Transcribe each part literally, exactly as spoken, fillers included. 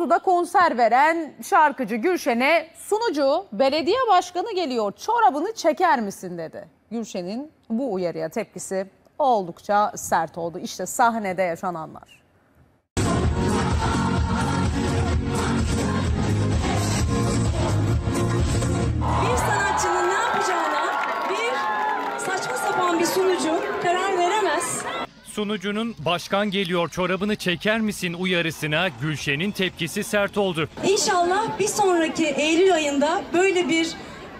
Burada konser veren şarkıcı Gülşen'e sunucu belediye başkanı geliyor, çorabını çeker misin dedi. Gülşen'in bu uyarıya tepkisi oldukça sert oldu. İşte sahnede yaşananlar. Bir sanatçının ne yapacağına bir saçma sapan bir sunucu karar veremez. Sunucunun başkan geliyor çorabını çeker misin uyarısına Gülşen'in tepkisi sert oldu. İnşallah bir sonraki Eylül ayında böyle bir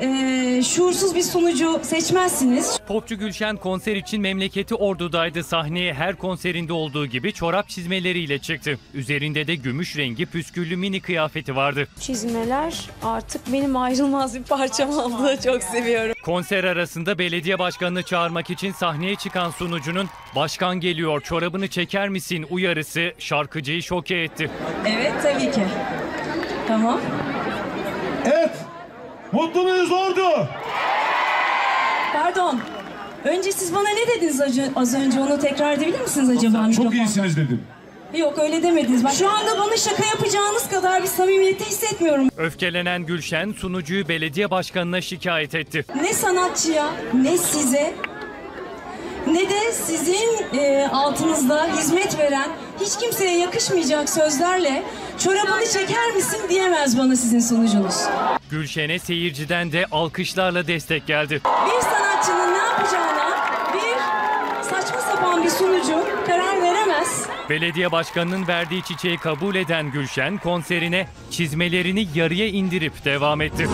e, şuursuz bir sunucu seçmezsiniz. Popçu Gülşen konser için memleketi Ordu'daydı. Sahneye her konserinde olduğu gibi çorap çizmeleriyle çıktı. Üzerinde de gümüş rengi püsküllü mini kıyafeti vardı. Çizmeler artık benim ayrılmaz bir parçam oldu. Çok seviyorum. Konser arasında belediye başkanını çağırmak için sahneye çıkan sunucunun "Başkan geliyor, çorabını çeker misin?" uyarısı şarkıcıyı şoke etti. Evet, tabii ki. Tamam. Evet. Mutlu muyuz Ordu? Pardon. Önce siz bana ne dediniz az önce? Onu tekrar edebilir misiniz acaba? Çok iyisiniz dedim. Yok, öyle demediniz. Bak, şu anda bana şaka yapacağınız kadar bir samimiyeti hissetmiyorum. Öfkelenen Gülşen sunucuyu belediye başkanına şikayet etti. Ne sanatçıya, ne size, ne de sizin e, altınızda hizmet veren hiç kimseye yakışmayacak sözlerle çorabını çeker misin diyemez bana sizin sunucunuz. Gülşen'e seyirciden de alkışlarla destek geldi. Bir sanatçının ne yapacağına bir saçma sapan bir sunucu karar veremez. Belediye başkanının verdiği çiçeği kabul eden Gülşen konserine çizmelerini yarıya indirip devam etti.